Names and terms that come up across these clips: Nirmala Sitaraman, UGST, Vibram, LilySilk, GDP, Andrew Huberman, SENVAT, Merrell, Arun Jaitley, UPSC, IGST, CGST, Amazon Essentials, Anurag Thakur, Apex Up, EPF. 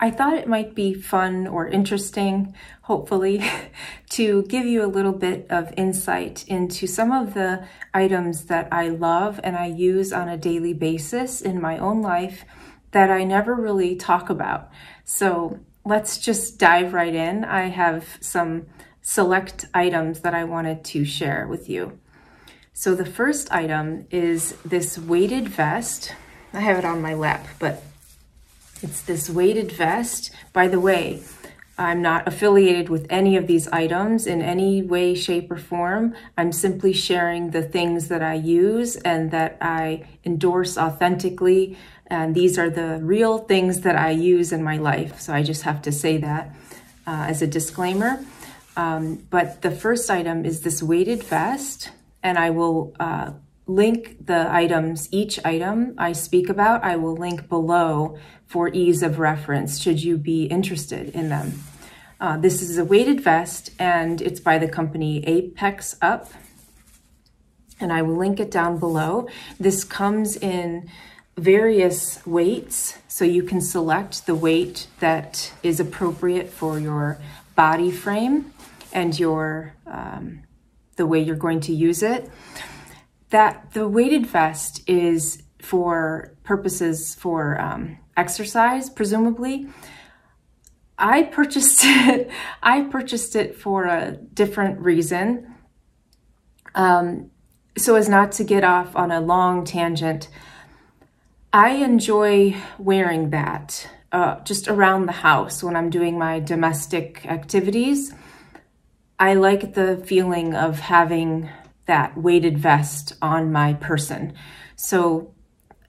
I thought it might be fun or interesting, hopefully, to give you a little bit of insight into some of the items that I love and I use on a daily basis in my own life that I never really talk about. So let's just dive right in. I have some select items that I wanted to share with you. So the first item is this weighted vest. I have it on my lap, but it's this weighted vest. By the way, I'm not affiliated with any of these items in any way, shape, or form. I'm simply sharing the things that I use and that I endorse authentically. And these are the real things that I use in my life. So I just have to say that as a disclaimer. But the first item is this weighted vest, and I will link the items, each item I speak about, I will link below for ease of reference should you be interested in them. This is a weighted vest and it's by the company Apex Up, and I will link it down below. This comes in various weights, so you can select the weight that is appropriate for your body frame and your the way you're going to use it. That the weighted vest is for purposes for exercise, presumably. I purchased it. I purchased it for a different reason. So as not to get off on a long tangent, I enjoy wearing that just around the house when I'm doing my domestic activities. I like the feeling of having that weighted vest on my person. So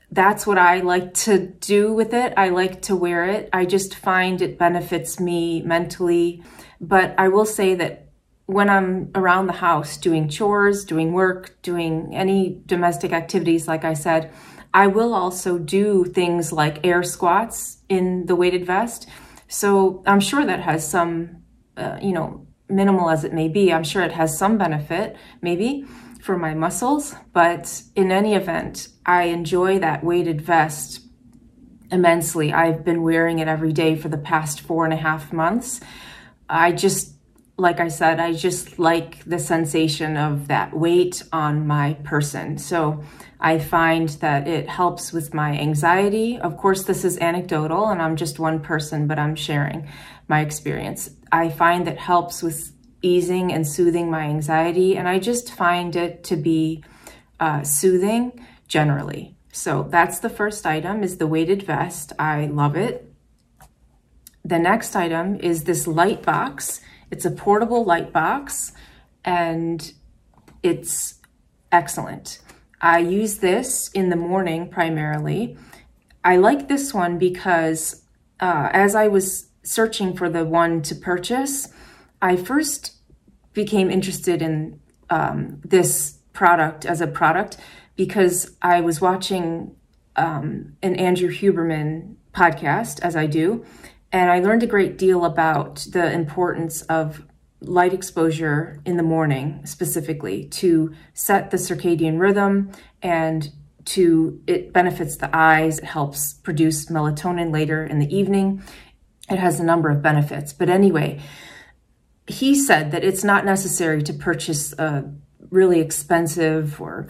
that's what I like to do with it. I like to wear it. I just find it benefits me mentally. But I will say that when I'm around the house doing chores, doing work, doing any domestic activities, like I said, I will also do things like air squats in the weighted vest. So I'm sure that has some, you know, minimal as it may be, I'm sure it has some benefit maybe for my muscles, but in any event, I enjoy that weighted vest immensely. I've been wearing it every day for the past 4.5 months. I just, like I said, I just like the sensation of that weight on my person. So I find that it helps with my anxiety. Of course, this is anecdotal and I'm just one person, but I'm sharing my experience. I find that helps with easing and soothing my anxiety, and I just find it to be soothing generally. So that's the first item, is the weighted vest. I love it. The next item is this light box. It's a portable light box and it's excellent. I use this in the morning primarily. I like this one because as I was searching for the one to purchase, I first became interested in this product as a product because I was watching an Andrew Huberman podcast, as I do, and I learned a great deal about the importance of light exposure in the morning, specifically to set the circadian rhythm, and to it benefits the eyes, it helps produce melatonin later in the evening. It has a number of benefits. But anyway, he said that it's not necessary to purchase a really expensive or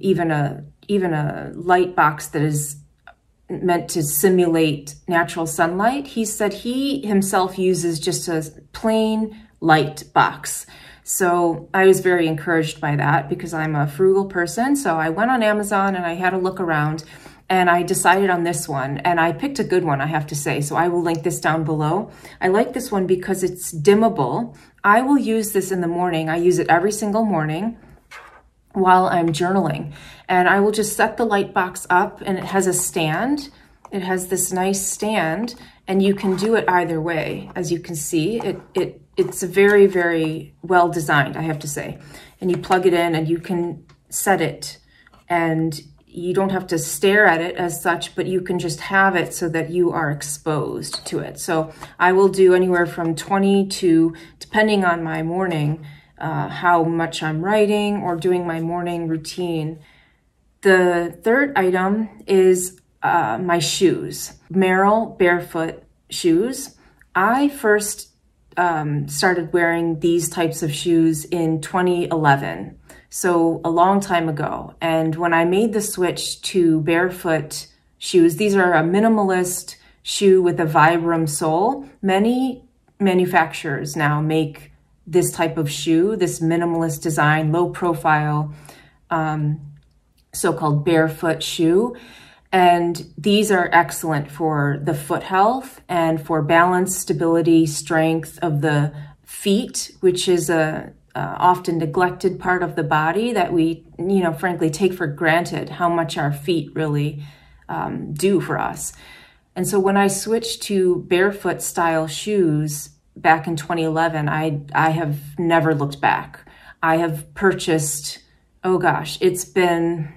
even a light box that is meant to simulate natural sunlight. He said he himself uses just a plain light box. So I was very encouraged by that because I'm a frugal person. So I went on Amazon and I had a look around, and I decided on this one, and I picked a good one, I have to say, so I will link this down below. I like this one because it's dimmable. I will use this in the morning. I use it every single morning while I'm journaling, and I will just set the light box up, and it has a stand. It has this nice stand, and you can do it either way. As you can see, it's very, very well designed, I have to say. And you plug it in and you can set it, and you don't have to stare at it as such, but you can just have it so that you are exposed to it. So I will do anywhere from 20 to, depending on my morning, how much I'm writing or doing my morning routine. The third item is my shoes, Merrell barefoot shoes. I first started wearing these types of shoes in 2011, so a long time ago. And when I made the switch to barefoot shoes, these are a minimalist shoe with a Vibram sole. Many manufacturers now make this type of shoe, this minimalist design, low profile, so-called barefoot shoe. And these are excellent for the foot health and for balance, stability, strength of the feet, which is a often neglected part of the body that we, frankly take for granted how much our feet really do for us. And so when I switched to barefoot style shoes back in 2011, I have never looked back. I have purchased, oh gosh, it's been,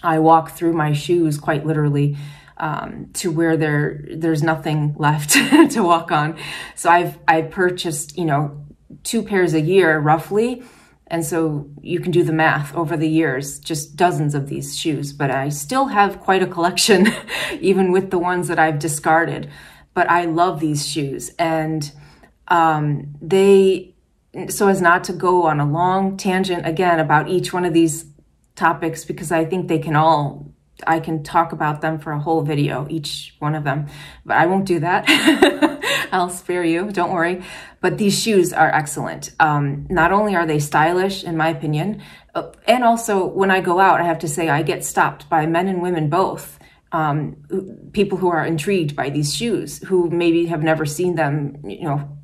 I walk through my shoes quite literally to where there's nothing left to walk on. So I purchased, 2 pairs a year roughly. And so you can do the math over the years, just dozens of these shoes, but I still have quite a collection, even with the ones that I've discarded. But I love these shoes, and so as not to go on a long tangent again about each one of these topics, because I think I can talk about them for a whole video, each one of them, but I won't do that. I'll spare you, don't worry. But these shoes are excellent. Not only are they stylish, in my opinion, and also when I go out, I have to say I get stopped by men and women both, people who are intrigued by these shoes, who maybe have never seen them,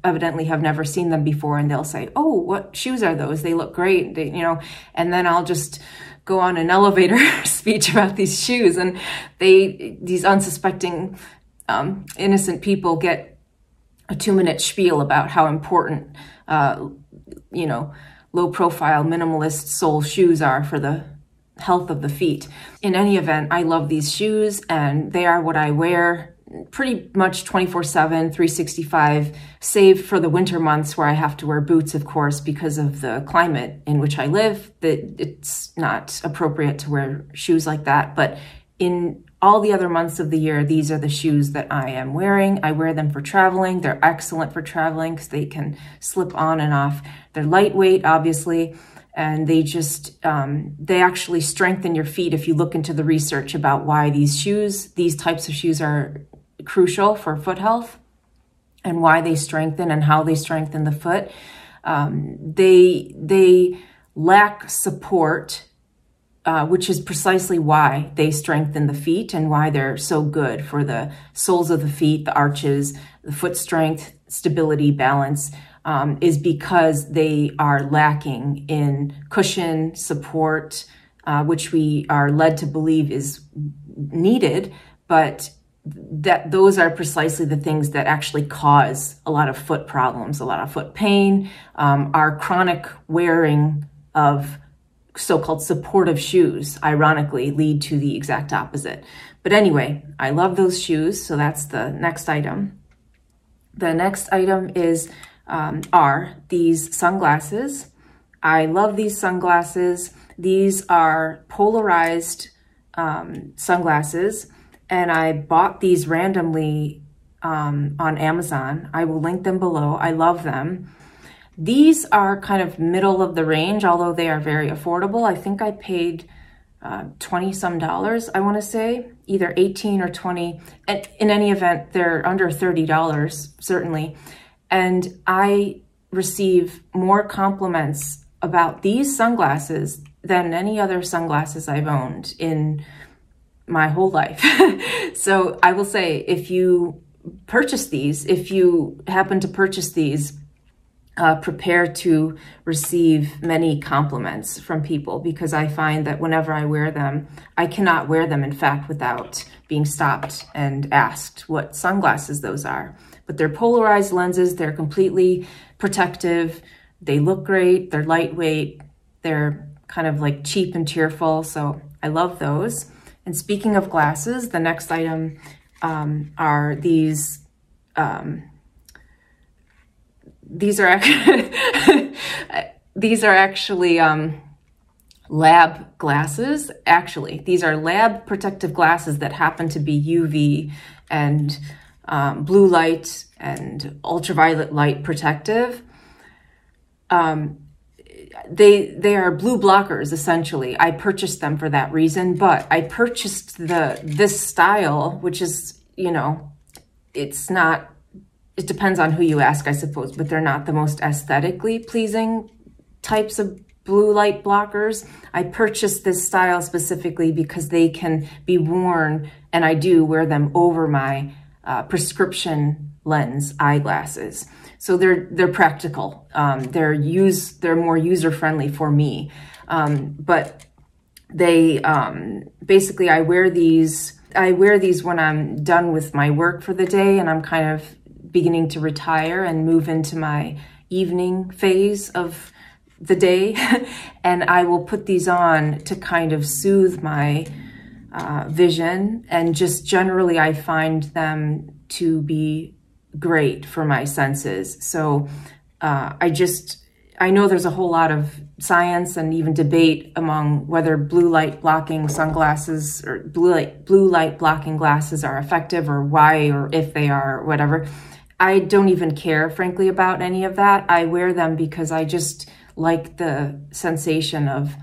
evidently have never seen them before, and they'll say, oh, what shoes are those? They look great, and then I'll just go on an elevator speech about these shoes, and these unsuspecting, innocent people get a 2-minute spiel about how important, low profile minimalist sole shoes are for the health of the feet. In any event, I love these shoes, and they are what I wear pretty much 24/7, 365, save for the winter months where I have to wear boots, of course, because of the climate in which I live, that it's not appropriate to wear shoes like that. But in all the other months of the year, these are the shoes that I am wearing. I wear them for traveling. They're excellent for traveling because they can slip on and off. They're lightweight, obviously, and they just, they actually strengthen your feet if you look into the research about why these types of shoes are crucial for foot health and why they strengthen and how they strengthen the foot. They lack support, which is precisely why they strengthen the feet and why they're so good for the soles of the feet, the arches, the foot strength, stability, balance, is because they are lacking in cushion support, which we are led to believe is needed, but that those are precisely the things that actually cause a lot of foot problems, a lot of foot pain, our chronic wearing of so-called supportive shoes, ironically, lead to the exact opposite. But anyway, I love those shoes, so that's the next item. The next item are these sunglasses. I love these sunglasses. These are polarized sunglasses, and I bought these randomly on Amazon. I will link them below. I love them. These are kind of middle of the range, although they are very affordable. I think I paid $20 some, I want to say, either 18 or 20. And in any event, they're under $30, certainly. And I receive more compliments about these sunglasses than any other sunglasses I've owned in my whole life. So I will say, if you happen to purchase these, prepare to receive many compliments from people, because I find that whenever I wear them, I cannot wear them, in fact, without being stopped and asked what sunglasses those are. But they're polarized lenses. They're completely protective. They look great. They're lightweight. They're kind of like cheap and cheerful. So I love those. And speaking of glasses, the next item are these are actually lab glasses. Actually, these are lab protective glasses that happen to be UV and blue light and ultraviolet light protective. They are blue blockers, essentially. I purchased them for that reason, but I purchased this style, which is, you know, it's not, it depends on who you ask, I suppose, but they're not the most aesthetically pleasing types of blue light blockers. I purchased this style specifically because they can be worn, and I do wear them over my prescription lens eyeglasses. So they're practical. They're more user-friendly for me. But they, basically I wear these when I'm done with my work for the day and I'm kind of beginning to retire and move into my evening phase of the day. And I will put these on to kind of soothe my vision. And just generally, I find them to be great for my senses. So I know there's a whole lot of science and even debate among whether blue light blocking sunglasses or blue light blocking glasses are effective, or why, or if they are, or whatever. I don't even care, frankly, about any of that. I wear them because I just like the sensation of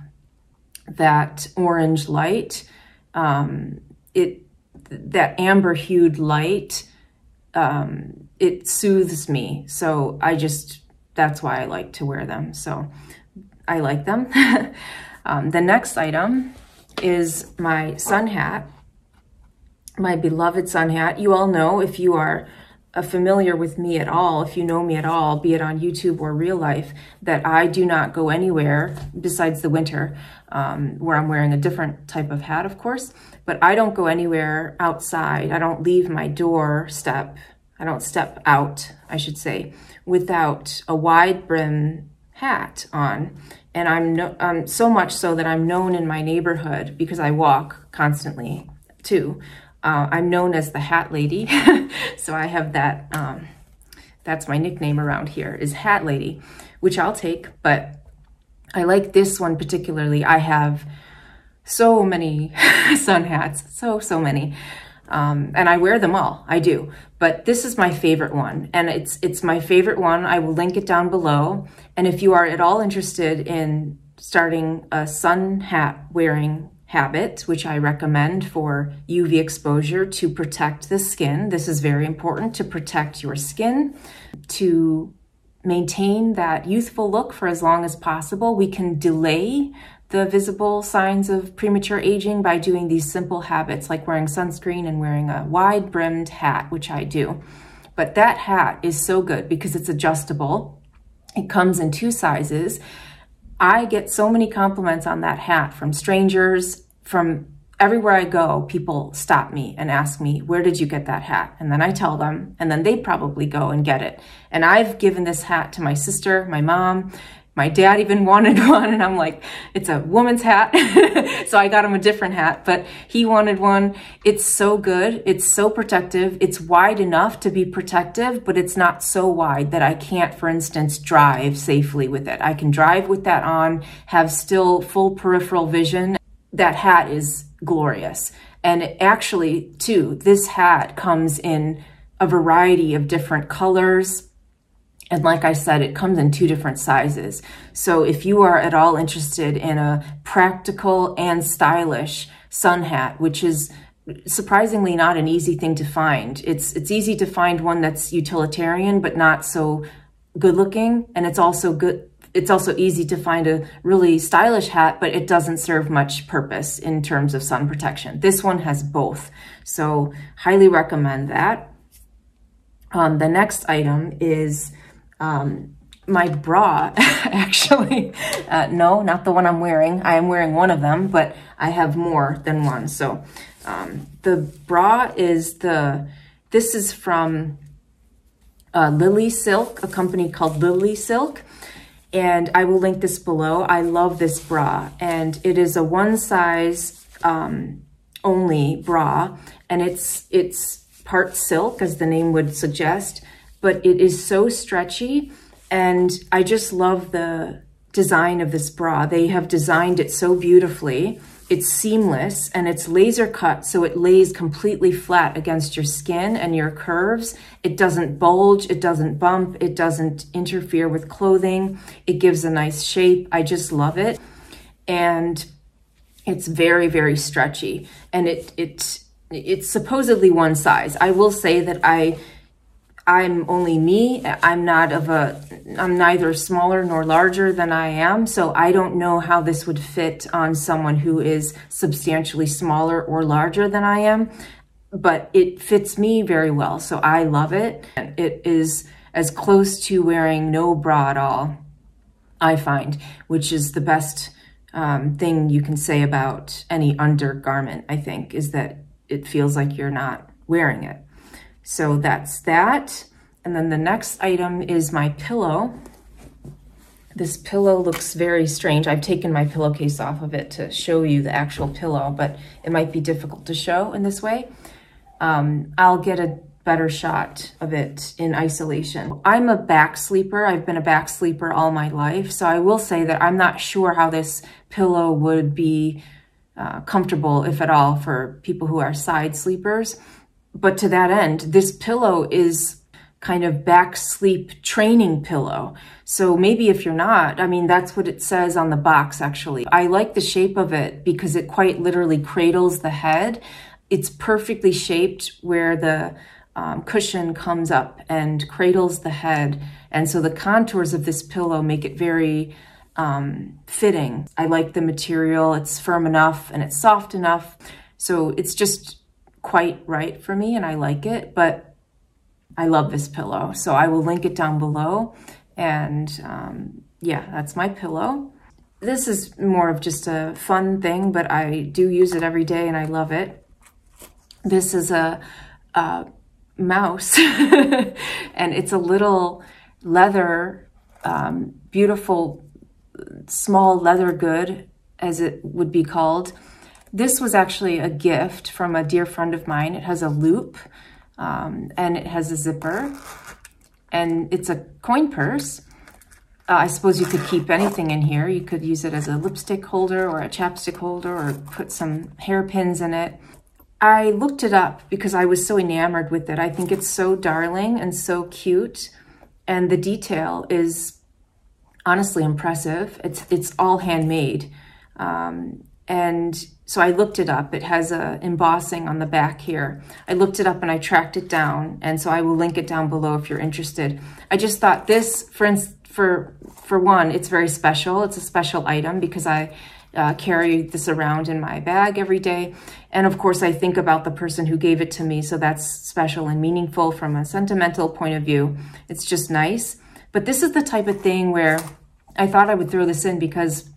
that orange light. That amber hued light, it soothes me. So that's why I like to wear them. So I like them. The next item is my sun hat, my beloved sun hat. You all know, if you are familiar with me at all, if you know me at all, be it on YouTube or real life, that I do not go anywhere besides the winter, where I'm wearing a different type of hat, of course, but I don't go anywhere outside. I don't leave my doorstep. I don't step out, I should say, without a wide brim hat on. And I'm so much so that I'm known in my neighborhood, because I walk constantly too. I'm known as the hat lady. So I have that, that's my nickname around here, is hat lady, which I'll take, but I like this one particularly. I have so many sun hats, so many. And I wear them all, I do. But this is my favorite one, and it's my favorite one. I will link it down below. And if you are at all interested in starting a sun hat wearing habit, which I recommend for UV exposure to protect the skin. This is very important, to protect your skin, to maintain that youthful look for as long as possible. We can delay the visible signs of premature aging by doing these simple habits like wearing sunscreen and wearing a wide-brimmed hat, which I do. But that hat is so good because it's adjustable. It comes in 2 sizes. I get so many compliments on that hat from strangers, from everywhere I go. People stop me and ask me, where did you get that hat? And then I tell them, and then they probably go and get it. And I've given this hat to my sister, my mom, my dad even wanted one. And I'm like, it's a woman's hat. So I got him a different hat, but he wanted one. It's so good. It's so protective. It's wide enough to be protective, but it's not so wide that I can't, for instance, drive safely with it. I can drive with that on, have still full peripheral vision. That hat is glorious. And actually, too, this hat comes in a variety of different colors. And like I said, it comes in 2 different sizes. So if you are at all interested in a practical and stylish sun hat, which is surprisingly not an easy thing to find. It's easy to find one that's utilitarian, but not so good looking. And it's also good. It's also easy to find a really stylish hat, but it doesn't serve much purpose in terms of sun protection. This one has both. So highly recommend that. The next item is, my bra, actually. No, not the one I'm wearing. I am wearing one of them, but I have more than one. So the bra is this is from LilySilk, a company called LilySilk. And I will link this below. I love this bra, and it is a 1 size only bra. And it's part silk, as the name would suggest, but it is so stretchy, and I just love the design of this bra. They have designed it so beautifully. It's seamless and it's laser cut, so it lays completely flat against your skin and your curves. It doesn't bulge, it doesn't bump, it doesn't interfere with clothing. It gives a nice shape. I just love it. And it's very, very stretchy. And it's supposedly one size. I will say that I'm only me. I'm neither smaller nor larger than I am. So I don't know how this would fit on someone who is substantially smaller or larger than I am, but it fits me very well. So I love it. It is as close to wearing no bra at all, I find, which is the best thing you can say about any undergarment, I think, is that it feels like you're not wearing it. So that's that. And then the next item is my pillow. This pillow looks very strange. I've taken my pillowcase off of it to show you the actual pillow, but it might be difficult to show in this way. I'll get a better shot of it in isolation. I'm a back sleeper. I've been a back sleeper all my life. So I will say that I'm not sure how this pillow would be comfortable, if at all, for people who are side sleepers. But to that end, this pillow is kind of back sleep training pillow. So maybe if you're not, I mean, that's what it says on the box, actually. I like the shape of it because it quite literally cradles the head. It's perfectly shaped where the cushion comes up and cradles the head. And so the contours of this pillow make it very fitting. I like the material. It's firm enough and it's soft enough. So it's just quite right for me and I like it, but I love this pillow. So I will link it down below. And yeah, that's my pillow. This is more of just a fun thing, but I do use it every day and I love it. This is a mouse and it's a little leather, beautiful, small leather good, as it would be called. This was actually a gift from a dear friend of mine. It has a loop and it has a zipper and it's a coin purse. I suppose you could keep anything in here. You could use it as a lipstick holder or a chapstick holder or put some hairpins in it. I looked it up because I was so enamored with it. I think it's so darling and so cute. And the detail is honestly impressive. It's all handmade. And so I looked it up. It has a embossing on the back here. I looked it up and I tracked it down. And so I will link it down below if you're interested. I just thought this, for one, it's very special. It's a special item because I carry this around in my bag every day. And of course, I think about the person who gave it to me. So that's special and meaningful from a sentimental point of view. It's just nice. But this is the type of thing where I thought I would throw this in because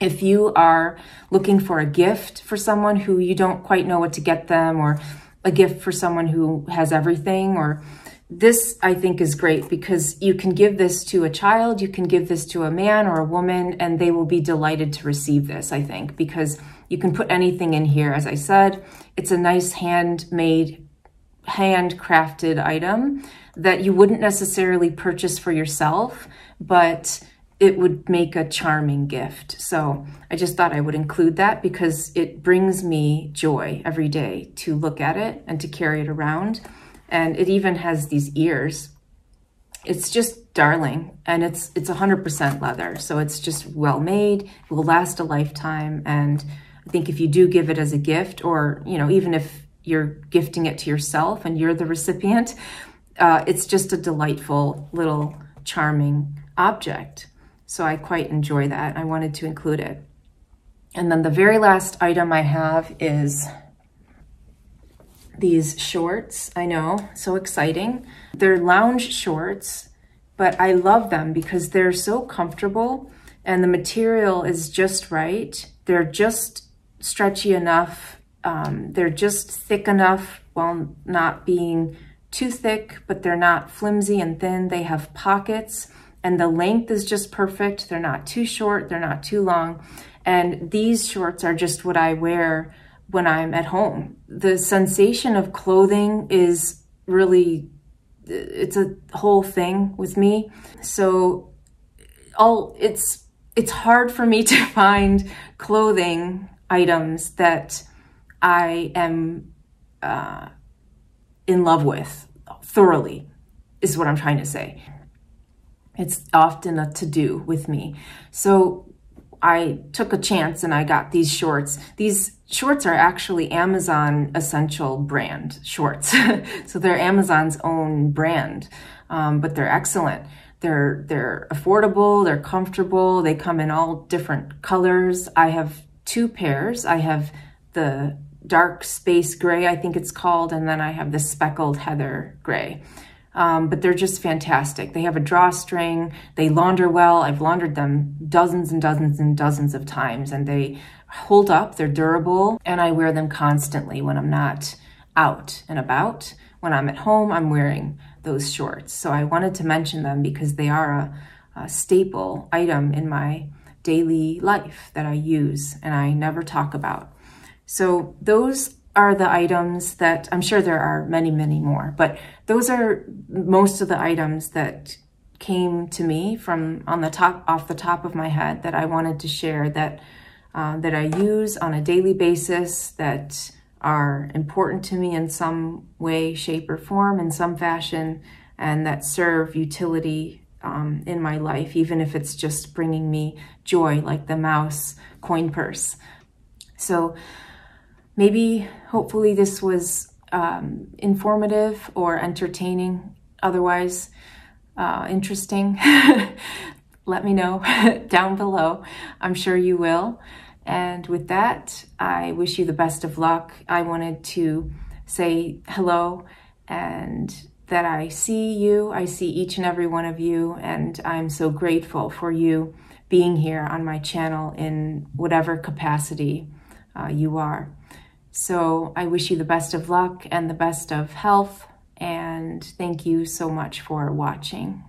if you are looking for a gift for someone who you don't quite know what to get them, or a gift for someone who has everything, or this I think is great because you can give this to a child, you can give this to a man or a woman, and they will be delighted to receive this, I think, because you can put anything in here. As I said, it's a nice handmade, handcrafted item that you wouldn't necessarily purchase for yourself, but it would make a charming gift. So I just thought I would include that because it brings me joy every day to look at it and to carry it around. And it even has these ears. It's just darling and it's 100% leather. So it's just well made, it will last a lifetime. And I think if you do give it as a gift, or you know, even if you're gifting it to yourself and you're the recipient, it's just a delightful little charming object. So I quite enjoy that. I wanted to include it. And then the very last item I have is these shorts. I know, so exciting. They're lounge shorts, but I love them because they're so comfortable and the material is just right. They're just stretchy enough. They're just thick enough while not being too thick, but they're not flimsy and thin. They have pockets. And the length is just perfect. They're not too short, they're not too long. And these shorts are just what I wear when I'm at home. The sensation of clothing is really, it's a whole thing with me. So it's hard for me to find clothing items that I am in love with thoroughly, is what I'm trying to say. It's often a to-do with me. So I took a chance and I got these shorts. These shorts are actually Amazon Essential brand shorts. So they're Amazon's own brand, but they're excellent. They're affordable, they're comfortable, they come in all different colors. I have two pairs. I have the dark space gray, I think it's called, and then I have the speckled heather gray. But they're just fantastic. They have a drawstring, they launder well. I've laundered them dozens and dozens and dozens of times, and they hold up, they're durable, and I wear them constantly when I'm not out and about. When I'm at home, I'm wearing those shorts. So I wanted to mention them because they are a staple item in my daily life that I use and I never talk about. So those are the items that, I'm sure there are many, many more, but those are most of the items that came to me from off the top of my head that I wanted to share, that that I use on a daily basis, that are important to me in some way, shape, or form, in some fashion, and that serve utility in my life, even if it's just bringing me joy, like the mouse coin purse. So maybe, hopefully this was informative or entertaining, otherwise interesting. Let me know down below. I'm sure you will. And with that, I wish you the best of luck. I wanted to say hello and that I see you. I see each and every one of you, and I'm so grateful for you being here on my channel in whatever capacity you are. So I wish you the best of luck and the best of health, and thank you so much for watching.